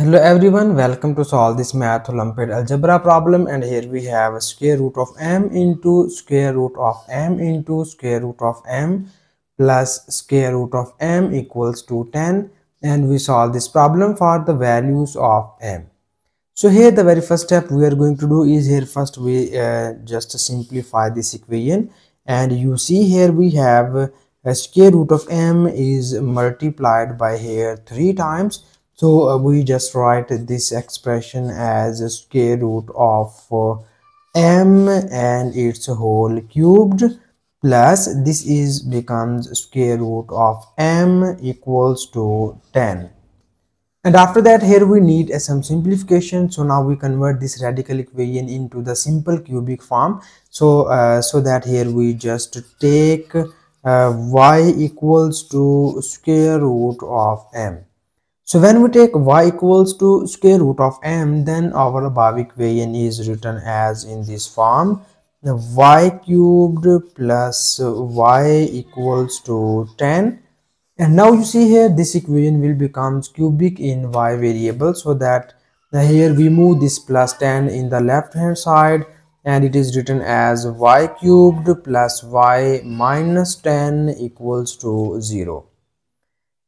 Hello everyone, welcome to solve this Math Olympiad algebra problem. And here we have a square root of m into square root of m into square root of m plus square root of m equals to 10, and we solve this problem for the values of m. So here the very first step we are going to do is here first we just simplify this equation, and you see here we have a square root of m is multiplied by here 3 times. So we just write this expression as a square root of m and its whole cubed plus this is becomes square root of m equals to 10. And after that here we need some simplification. So now we convert this radical equation into the simple cubic form. So that here we just take y equals to square root of m. So when we take y equals to square root of m, then our above equation is written as in this form: y cubed plus y equals to 10. And now you see here this equation will become cubic in y variable, so that here we move this plus 10 in the left hand side, and it is written as y cubed plus y minus 10 equals to 0.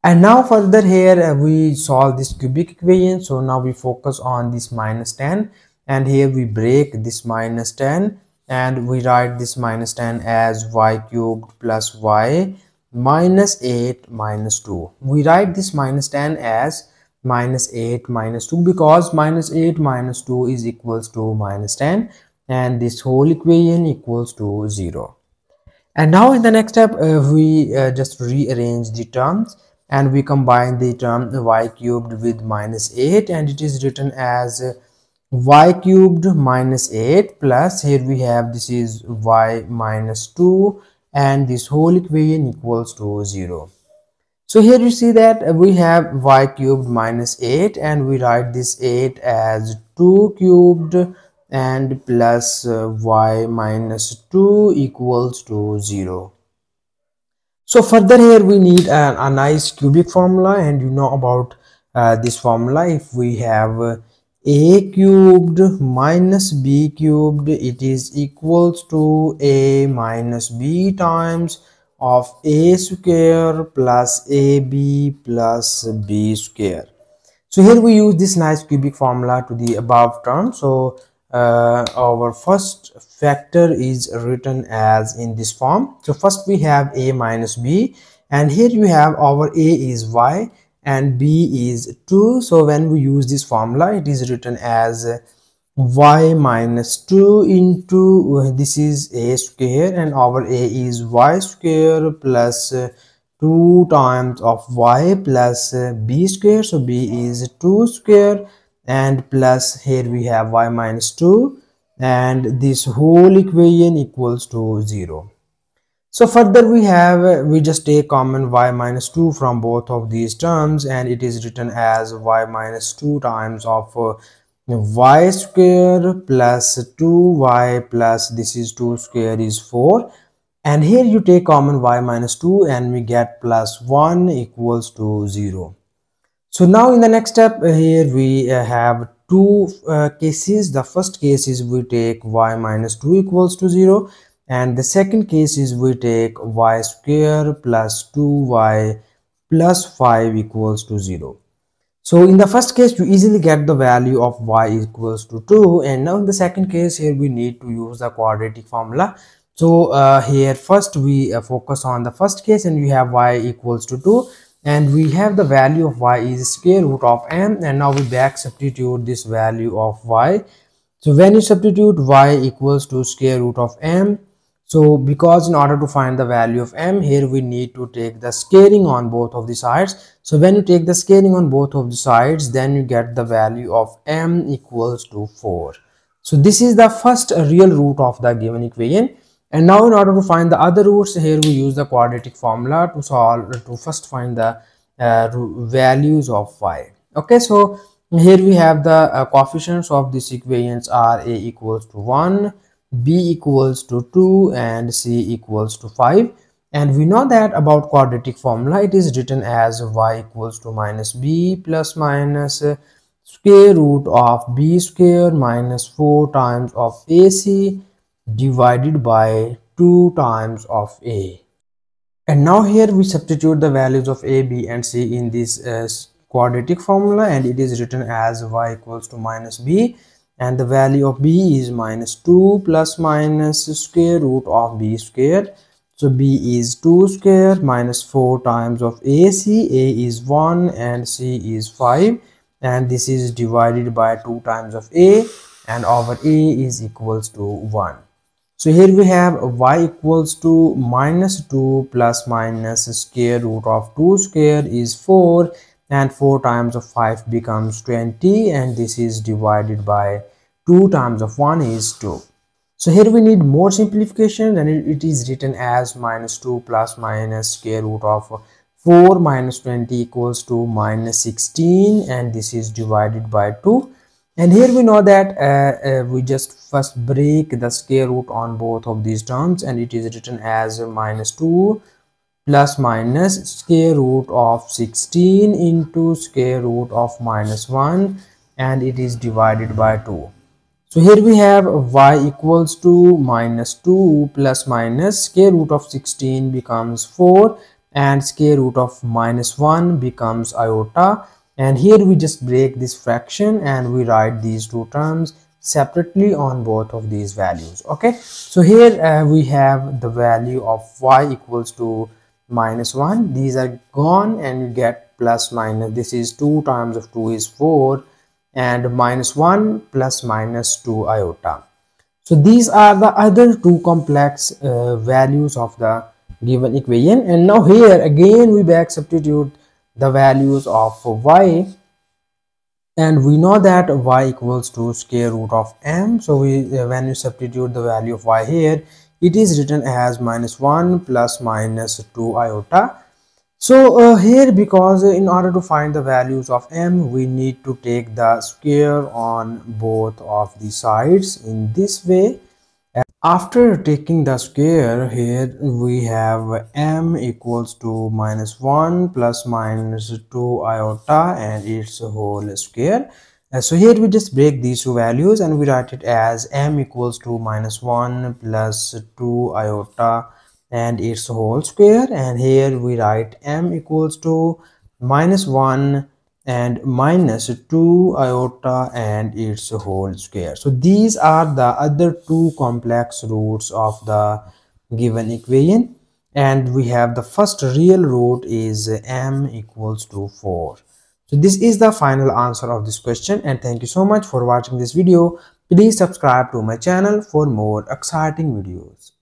And now further here we solve this cubic equation. So now we focus on this minus 10, and here we break this minus 10 and we write this minus 10 as y cubed plus y minus 8 minus 2. We write this minus 10 as minus 8 minus 2 because minus 8 minus 2 is equals to minus 10, and this whole equation equals to 0. And now in the next step we just rearrange the terms, and we combine the term y cubed with minus 8, and it is written as y cubed minus 8 plus here we have this is y minus 2, and this whole equation equals to 0. So here you see that we have y cubed minus 8, and we write this 8 as 2 cubed and plus y minus 2 equals to 0. So further here we need a nice cubic formula, and you know about this formula. If we have a cubed minus b cubed, it is equals to a minus b times of a square plus ab plus b square. So here we use this nice cubic formula to the above term. So our first factor is written as in this form. So first we have a minus b, and here you have our a is y and b is 2. So when we use this formula, it is written as y minus 2 into this is a square, and our a is y square plus 2 times of y plus b square. So b is 2 square, and plus here we have y minus 2, and this whole equation equals to 0. So further we have we just take common y minus 2 from both of these terms, and it is written as y minus 2 times of y square plus 2y plus this is 2 square is 4, and here you take common y minus 2 and we get plus 1 equals to 0. So now in the next step here we have two cases. The first case is we take y minus 2 equals to 0, and the second case is we take y square plus 2y plus 5 equals to 0. So in the first case you easily get the value of y equals to 2, and now in the second case here we need to use the quadratic formula. So here first we focus on the first case, and you have y equals to 2, and we have the value of y is square root of m, and now we back substitute this value of y. So when you substitute y equals to square root of m, so because in order to find the value of m here we need to take the scaling on both of the sides. So when you take the scaling on both of the sides, then you get the value of m equals to 4. So this is the first real root of the given equation. And now in order to find the other roots, here we use the quadratic formula to first find the values of y. Okay, so here we have the coefficients of these equations are a equals to 1, b equals to 2, and c equals to 5. And we know that about quadratic formula, it is written as y equals to minus b plus minus square root of b square minus 4 times of ac divided by 2 times of a. And now here we substitute the values of a, b and c in this quadratic formula, and it is written as y equals to minus b, and the value of b is minus 2 plus minus square root of b square. So b is 2 square minus 4 times of ac, a is 1 and c is 5, and this is divided by 2 times of a, and over a is equals to 1. So here we have y equals to minus 2 plus minus square root of 2 square is 4, and 4 times of 5 becomes 20, and this is divided by 2 times of 1 is 2. So here we need more simplification, and it is written as minus 2 plus minus square root of 4 minus 20 equals to minus 16, and this is divided by 2. And here we know that we just first break the square root on both of these terms, and it is written as minus 2 plus minus square root of 16 into square root of minus 1, and it is divided by 2. So here we have y equals to minus 2 plus minus square root of 16 becomes 4, and square root of minus 1 becomes iota, and here we just break this fraction and we write these two terms separately on both of these values. Okay, so here we have the value of y equals to minus 1. These are gone and you get plus minus. This is 2 times of 2 is 4, and minus 1 plus minus 2 iota. So these are the other two complex values of the given equation. And now here again we back substitute the values of y, and we know that y equals to square root of m. So we when you substitute the value of y here, it is written as minus 1 plus minus 2 iota. So here, because in order to find the values of m, we need to take the square on both of the sides in this way. After taking the square, here we have m equals to minus 1 plus minus 2 iota and its whole square. So here we just break these two values and we write it as m equals to minus 1 plus 2 iota and its whole square, and here we write m equals to minus 1 and minus 2 iota and its whole square. So these are the other two complex roots of the given equation, and we have the first real root is m equals to 4. So this is the final answer of this question, and thank you so much for watching this video. Please subscribe to my channel for more exciting videos.